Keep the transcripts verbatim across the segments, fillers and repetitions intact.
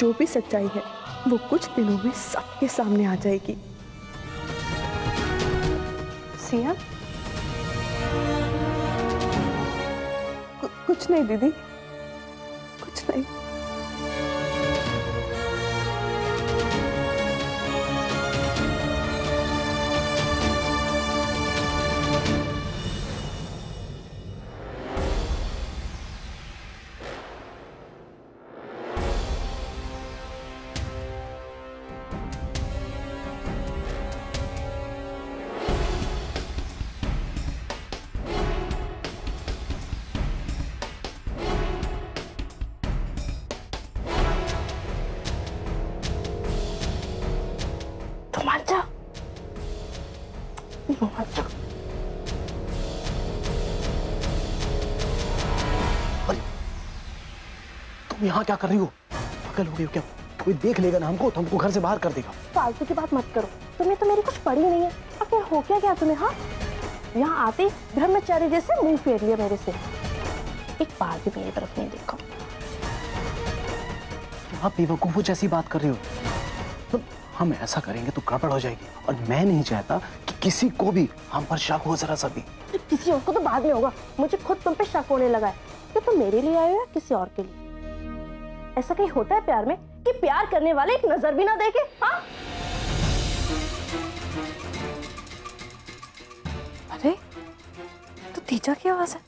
जो भी सच्चाई है वो कुछ दिनों में सबके सामने आ जाएगी। सिया? कुछ नहीं दीदी, कुछ नहीं। तुम यहाँ क्या कर रही हो? पागल हो गई हो क्या? कोई देख लेगा ना हमको, तुमको घर से बाहर कर देगा। फालतू की बात मत करो, तुम्हें तो मेरी कुछ पड़ी नहीं है। अब क्या हो क्या क्या तुम्हें? हाँ, यहाँ आते ब्रह्मचारी जैसे मुंह फेर लिया मेरे से, एक बार भी मेरी तरफ नहीं देखा। आप बेवकूफों जैसी बात कर रही हो। तो हम ऐसा करेंगे तो गड़बड़ हो जाएगी, और मैं नहीं चाहता कि किसी को भी हम पर शक हो जरा सा भी। तो किसी और को तो बाद में होगा, मुझे खुद तुम पे शक होने लगा है। क्या तुम मेरे लिए आए हो या किसी और के लिए? ऐसा कहीं होता है प्यार में कि प्यार करने वाले एक नजर भी ना देखे? हाँ? अरे तो तीजा की आवाज है।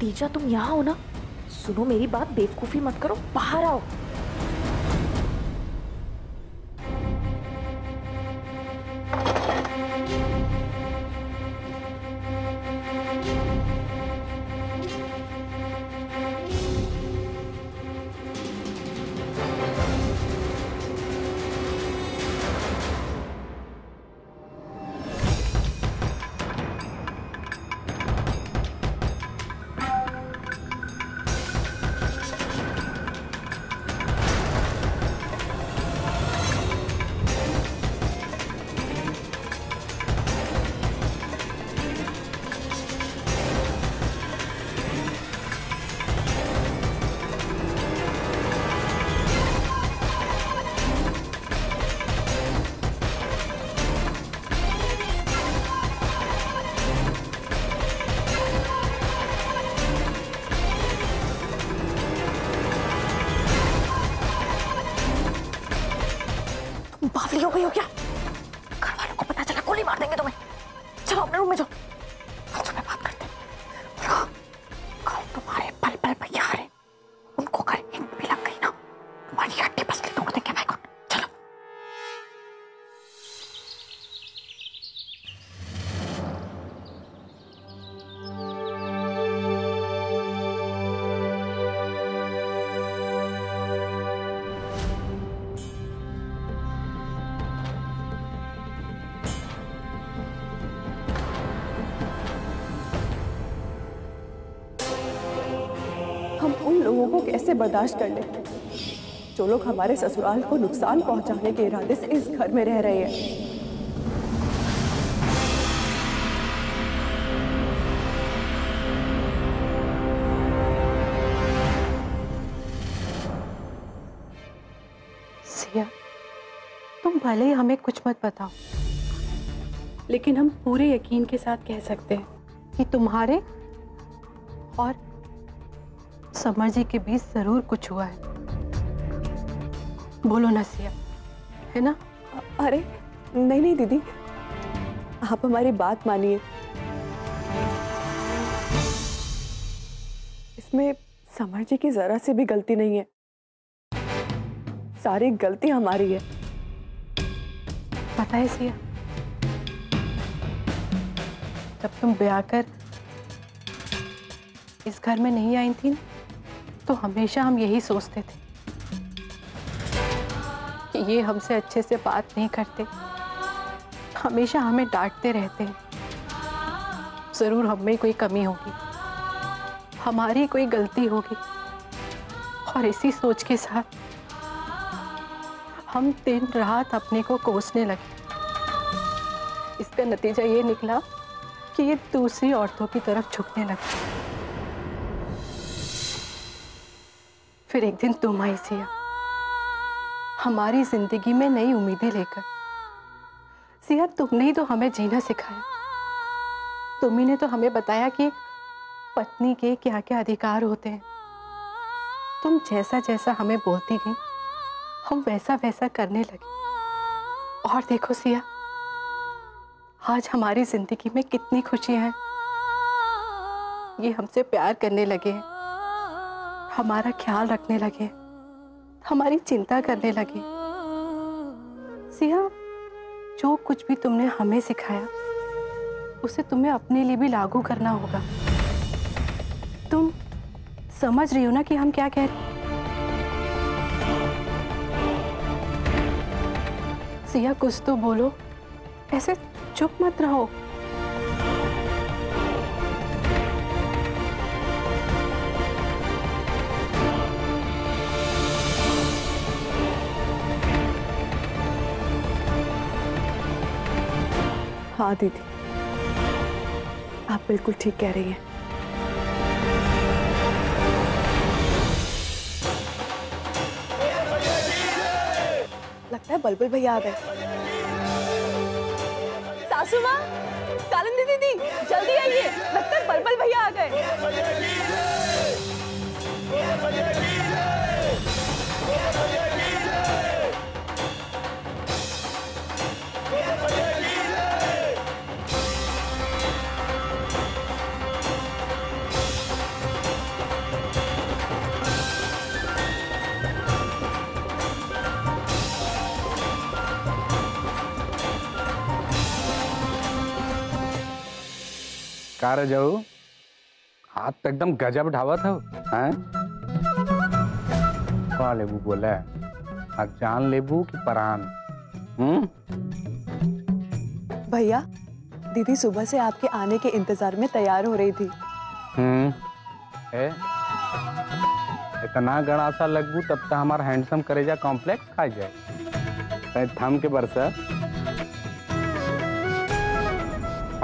तीजा तुम यहाँ हो ना? सुनो मेरी बात, बेवकूफी मत करो, बाहर आओ। हो गई हो क्या? घर वालों को पता चला गोली मार देंगे तुम्हें। चलो अपने रूम में जाओ, आज सुबह बात करते हैं। कल तुम्हारे पल पल पर यार है, उनको कल हिंट भी लग गई ना, तुम्हारी हड्डी पसली तोड़ देंगे भाई को। लोगों को कैसे बर्दाश्त कर ले जो लोग हमारे ससुराल को नुकसान पहुंचाने के इरादे से इस घर में रह रहे हैं। सिया, तुम भले ही हमें कुछ मत बताओ, लेकिन हम पूरे यकीन के साथ कह सकते हैं कि तुम्हारे और समर जी के बीच जरूर कुछ हुआ है। बोलो ना सिया, है ना? अरे नहीं नहीं दीदी, आप हमारी बात मानिए, इसमें समर जी की जरा से भी गलती नहीं है, सारी गलती हमारी है। पता है सिया, तब तुम ब्याह कर इस घर में नहीं आई थी तो हमेशा हम यही सोचते थे कि ये हमसे अच्छे से बात नहीं करते, हमेशा हमें डांटते रहते हैं। ज़रूर हम में कोई कमी होगी, हमारी कोई गलती होगी, और इसी सोच के साथ हम दिन रात अपने को कोसने लगे। इसका नतीजा ये निकला कि ये दूसरी औरतों की तरफ झुकने लगी। फिर एक दिन तुम आई सिया, हमारी जिंदगी में नई उम्मीदें लेकर। सिया, तुमने ही तो हमें जीना सिखाया, तुम्ही ने तो हमें बताया कि पत्नी के क्या क्या अधिकार होते हैं। तुम जैसा जैसा हमें बोलती गई हम वैसा वैसा करने लगे। और देखो सिया, आज हमारी जिंदगी में कितनी खुशियां हैं। ये हमसे प्यार करने लगे हैं, हमारा ख्याल रखने लगे, हमारी चिंता करने लगे। सिया, जो कुछ भी तुमने हमें सिखाया उसे तुम्हें अपने लिए भी लागू करना होगा। तुम समझ रही हो ना कि हम क्या कह रहे हैं? सिया, कुछ तो बोलो, ऐसे चुप मत रहो। हाँ दीदी, आप बिल्कुल ठीक कह रही हैं। लगता है बलबुल भैया आ गए। सासू माँ, कालिंदी दीदी, जल्दी आइए, लगता है बलबल भैया आ गए। कार जाऊ, हाथ तो एकदम गजब ढावा था। हाँ लेबू बोला, जान लेबू कि परान। हम्म भैया, दीदी सुबह से आपके आने के इंतजार में तैयार हो रही थी। हम्म ए, इतना गणासा लगबू तब तक हमारा हैंडसम करेजा कॉम्प्लेक्स खा जाए। थम के बरसा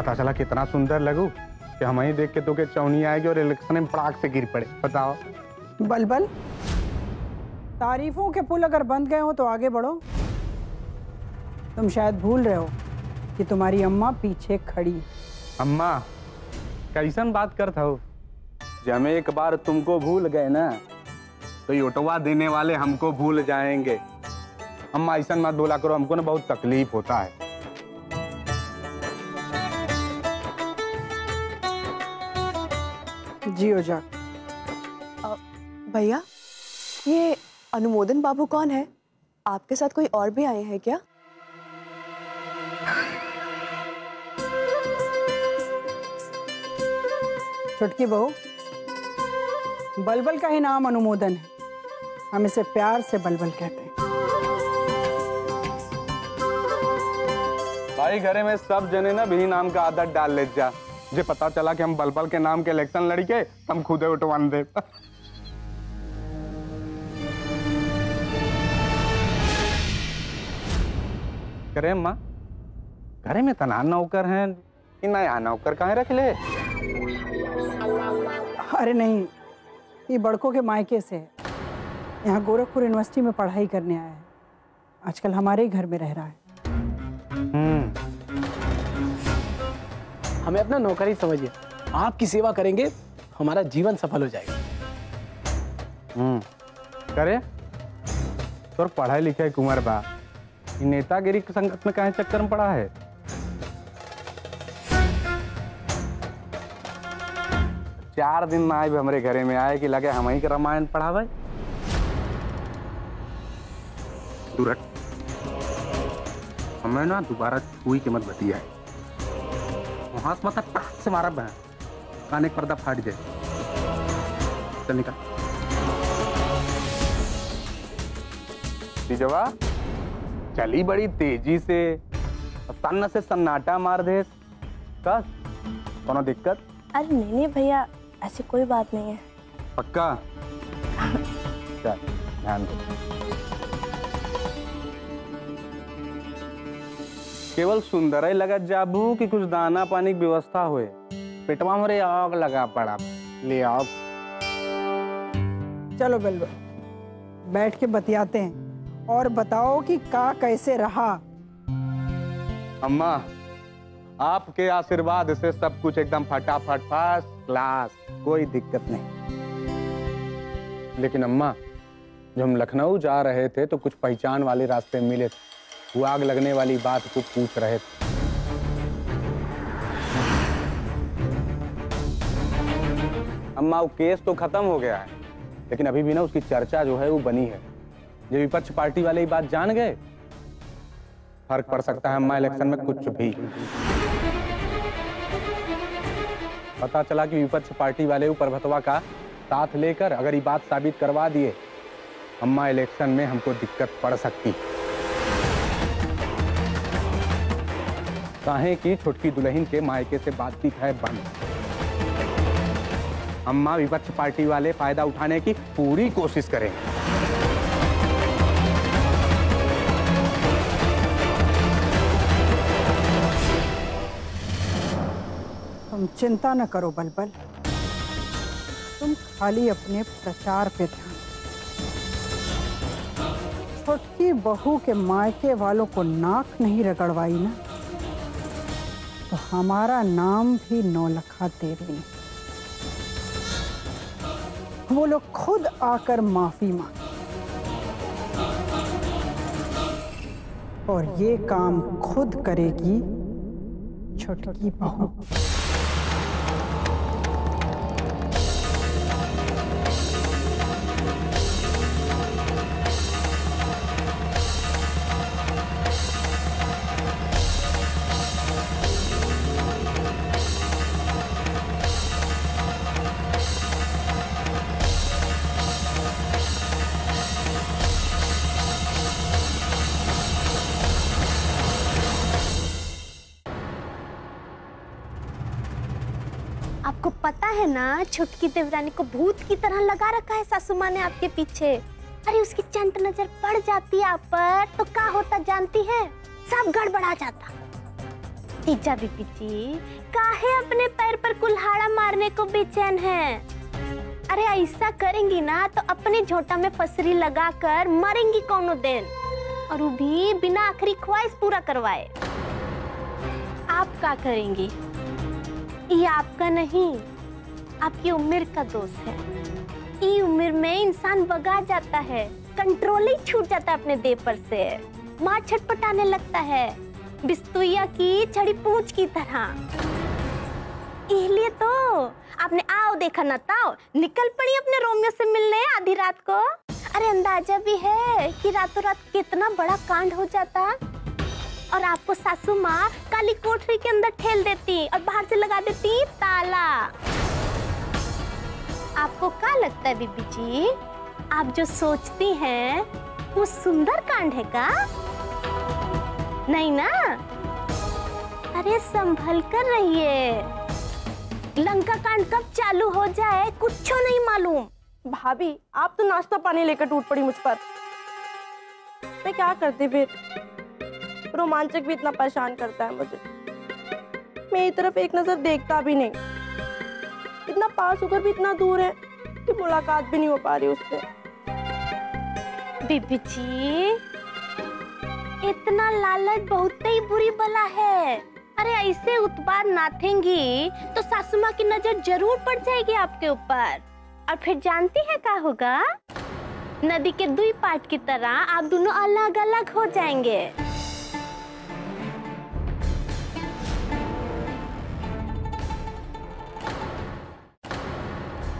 पता चला कितना सुंदर लगू कि हम ही देख के तो के चौनी आएगी और इलेक्शन में पड़ाक से गिर पड़े। बताओ बलबल, तारीफों के पुल अगर बंद गए हो तो आगे बढ़ो। तुम शायद भूल रहे हो कि तुम्हारी अम्मा पीछे खड़ी। अम्मा कैसन बात करता हो? जब एक बार तुमको भूल गए ना तो योटवा देने वाले हमको भूल जाएंगे। अम्मा ऐसा मत बोला करो, हमको ना बहुत तकलीफ होता है। जियो जा। भैया, ये अनुमोदन बाबू कौन है? आपके साथ कोई और भी आए हैं क्या? छुटकी बहू, बलबल का ही नाम अनुमोदन है, हम इसे प्यार से बलबल कहते हैं। भाई घरे में सब जने ना भी नाम का आदत डाल ले जा। जे पता चला कि हम बलबल के नाम के इलेक्शन लड़ के हम खुदे उठवान दे। करे माँ, घरे में तना नौकर हैं कि नया नौकर कहाँ रख ले? अरे नहीं, ये बड़कों के मायके से है। यहाँ गोरखपुर यूनिवर्सिटी में पढ़ाई करने आया है, आजकल हमारे ही घर में रह रहा है। हम्म हमें अपना नौकर ही समझिए, आपकी सेवा करेंगे, हमारा जीवन सफल हो जाएगा। हम्म करे तो पढ़ाई लिखाई कुमार बा, नेतागिरी के संगत में कहे चक्कर में पड़ा है। चार दिन में आए भी हमारे घरे में आए कि लगे हम ही के रामायण पढ़ावे। दूर हमें ना दोबारा कोई कीमत बतिया है। हाँ, मतलब से मारा बहन कान एक पर्दा फाड़ दे। चल निकल। तीजवा चली बड़ी तेजी से सन्न से सन्नाटा मार दे। कस कोनो दिक्कत? अरे नहीं नहीं भैया, ऐसी कोई बात नहीं है। पक्का? चल ध्यान दो। केवल सुंदर लगा जाबू कि कुछ दाना पानी की व्यवस्था हुए। पेटवा में रे आग लगा पड़ा। ले आओ। चलो बिल्लो बैठ के बतियाते हैं। और बताओ कि का कैसे रहा? अम्मा आपके आशीर्वाद से सब कुछ एकदम फटाफट फर्स्ट क्लास, कोई दिक्कत नहीं। लेकिन अम्मा जब हम लखनऊ जा रहे थे तो कुछ पहचान वाले रास्ते मिले, वो आग लगने वाली बात को पूछ रहे थे। अम्मा वो केस तो खत्म हो गया है, लेकिन अभी भी ना उसकी चर्चा जो है वो बनी है। जब विपक्ष पार्टी वाले ये बात जान गए, फर्क पड़ सकता है अम्मा इलेक्शन में कुछ भी। पता चला कि विपक्ष पार्टी वाले ऊपर भतवा का साथ लेकर अगर ये बात साबित करवा दिए, अम्मा इलेक्शन में हमको दिक्कत पड़ सकती। काहे की छोटकी दुल्हन के मायके से बातचीत है बंद। अम्मा विपक्ष पार्टी वाले फायदा उठाने की पूरी कोशिश करें। तुम चिंता न करो बलबल, तुम खाली अपने प्रचार पे ध्यान। छोटकी बहू के मायके वालों को नाक नहीं रगड़वाई ना तो हमारा नाम भी नौलखा तेरी नहीं। वो लोग खुद आकर माफी मांगे और ये काम खुद करेगी छोटकी बहू। आपको पता है ना छुटकी देवरानी को भूत की तरह लगा रखा है सासू माँ ने आपके पीछे। अरे उसकी चंट नजर पड़ जाती है आप पर तो क्या होता जानती है? सब गड़बड़ा जाता। तीजा बीबी जी काहे अपने पैर पर कुल्हाड़ा मारने को बेचैन है? अरे ऐसा करेंगी ना तो अपने झोटा में फसरी लगाकर मरेंगी कोनो दिन, और वो भी बिना आखिरी ख्वाहिश पूरा करवाए। आप क्या करेंगी? ये आपका नहीं, आपकी उम्र का दोष है। ये उम्र में इंसान बगा जाता है, कंट्रोल ही छूट जाता है अपने देह पर से। मार छटपटाने लगता है बिस्तुइया की छड़ी पूंछ की तरह। इसलिए तो आपने आओ देखा ना ताओ निकल पड़ी अपने रोमियो से मिलने आधी रात को। अरे अंदाजा भी है कि रातों रात कितना बड़ा कांड हो जाता, और आपको सासू माँ काली कोठरी के अंदर ठेल देती और बाहर से लगा देती ताला। आपको क्या लगता है बीबी जी, आप जो सोचती हैं वो सुंदर कांड है का? नहीं ना। अरे संभल कर रहिए, लंका कांड कब चालू हो जाए कुछ नहीं मालूम। भाभी आप तो नाश्ता पानी लेकर टूट पड़ी मुझ पर। मैं क्या करती फिर? रोमांचक भी इतना परेशान करता है मुझे, मेरी तरफ एक नजर देखता भी नहीं। इतना पास होकर भी इतना दूर है कि मुलाकात भी नहीं हो पा रही उससे। बीबी जी इतना लालच बहुत ही बुरी बला है। अरे ऐसे उत्पाद नाथेंगी तो सासू माँ की नजर जरूर पड़ जाएगी आपके ऊपर, और फिर जानती है क्या होगा? नदी के दुई पार्ट की तरह आप दोनों अलग अलग हो जाएंगे।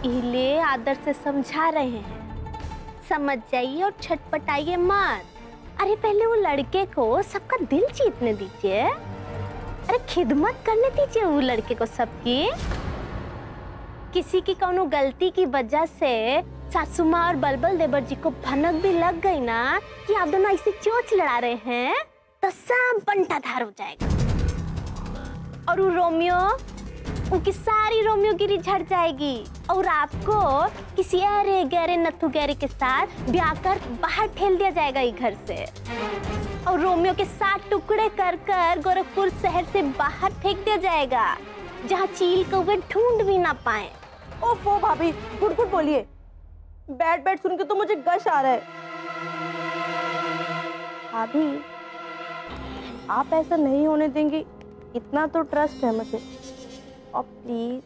इले आदर से समझा रहे हैं, समझ जाइए और छटपटाइए मत। अरे पहले वो लड़के को सबका दिल जीतने दीजिए, अरे खिदमत करने दीजिए वो लड़के को सबकी। किसी की कौनो गलती की वजह से सासू माँ और बलबल देवर जी को भनक भी लग गई ना कि आप दोनों ऐसे चोंच लड़ा रहे हैं तो सब बंटाधार हो जाएगा। और वो रोमियो, उनकी सारी रोमियोगिरी झड़ जाएगी और आपको किसी अरे गहरे नथु गहरे के साथ ब्याह कर बाहर ठेल दिया जाएगा ये घर से। और रोमियो के साथ टुकड़े कर कर गोरखपुर शहर से बाहर फेंक दिया जाएगा जहाँ चील कौवे ढूंढ भी ना पाए। ओफो भाभी, गुड गुड बोलिए। बैठ बैठ सुन के तो मुझे गश आ रहा है। भाभी आप ऐसा नहीं होने देंगी, इतना तो ट्रस्ट है मुझे। और प्लीज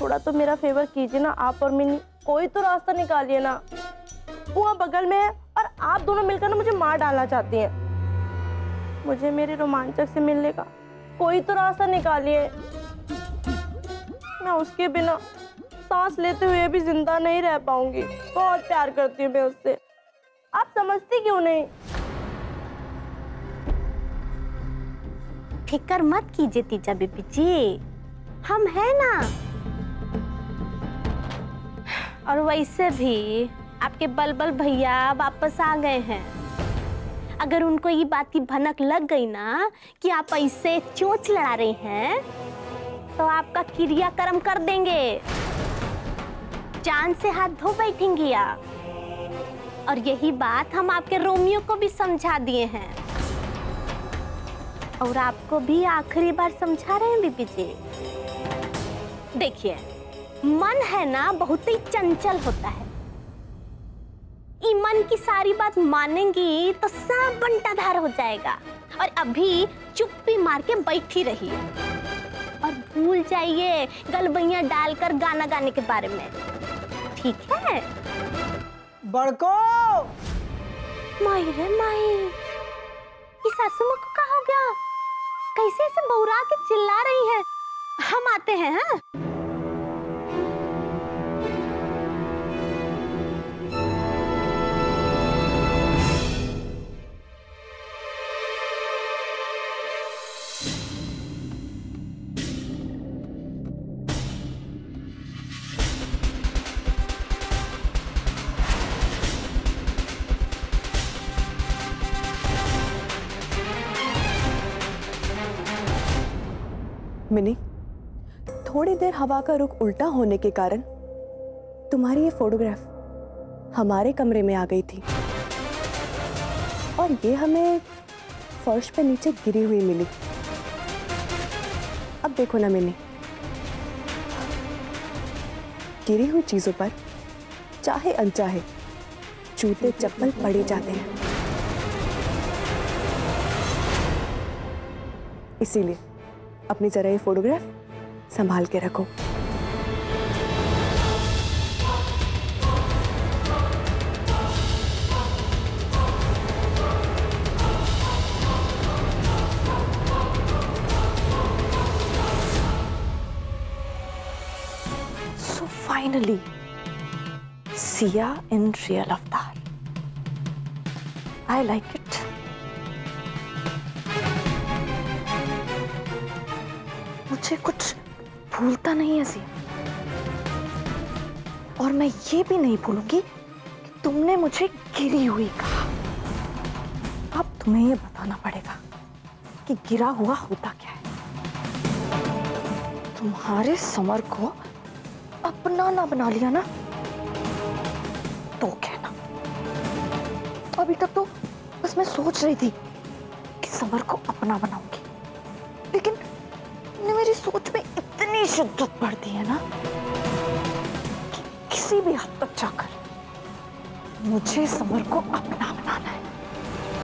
थोड़ा तो मेरा फेवर कीजिए ना आप और मिनी, कोई तो रास्ता निकालिए ना। बुआ बगल में है और आप दोनों मिलकर ना मुझे मार डालना चाहती हैं। मुझे मेरे रोमांचक से मिलने का कोई तो रास्ता निकालिए। मैं उसके बिना सांस लेते हुए भी जिंदा नहीं रह पाऊंगी। बहुत प्यार करती हूँ मैं उससे, आप समझती क्यों नहीं? फिक्र मत कीजिए तीजा बीबी जी, हम हैं ना। और वैसे भी आपके बलबल भैया वापस आ गए हैं। अगर उनको ये बात की भनक लग गई ना कि आप ऐसे चोंच लड़ा रहे हैं तो आपका क्रियाकर्म कर देंगे, जान से हाथ धो बैठेंगी आप। और यही बात हम आपके रोमियो को भी समझा दिए हैं और आपको भी आखिरी बार समझा रहे हैं बीबी जी। देखिए, मन है ना बहुत ही चंचल होता है। ई मन की सारी बात मानेंगी तो सब बंटाधार हो जाएगा। और अभी चुप्पी मार के बैठी रहिए और भूल जाइए गलबैया डालकर गाना गाने के बारे में, ठीक है? बड़को माई रे माई, इस सासू मां को कहा गया? कैसे ऐसे बहुरा के चिल्ला रही है? हम आते हैं। हाँ, मिनी, थोड़ी देर हवा का रुख उल्टा होने के कारण तुम्हारी ये फोटोग्राफ हमारे कमरे में आ गई थी और ये हमें फर्श पे नीचे गिरी हुई मिली। अब देखो ना मिनी, गिरी हुई चीजों पर चाहे अनचाहे जूते चप्पल पड़े जाते हैं। इसीलिए अपनी जरा ये फोटोग्राफ संभाल के रखो। So finally, Siya in real avatar. I like it. मुझे कुछ भूलता नहीं है सी, और मैं ये भी नहीं भूलूंगी कि तुमने मुझे गिरी हुई कहा। अब तुम्हें ये बताना पड़ेगा कि गिरा हुआ होता क्या है। तुम्हारे समर को अपना ना बना लिया ना तो कहना। अभी तक तो बस मैं सोच रही थी कि समर को अपना बनाऊंगी, लेकिन मेरी सोच में इतनी शिद्दत बढ़ती है ना कि किसी भी हद तक जाकर मुझे समर को अपना बनाना है।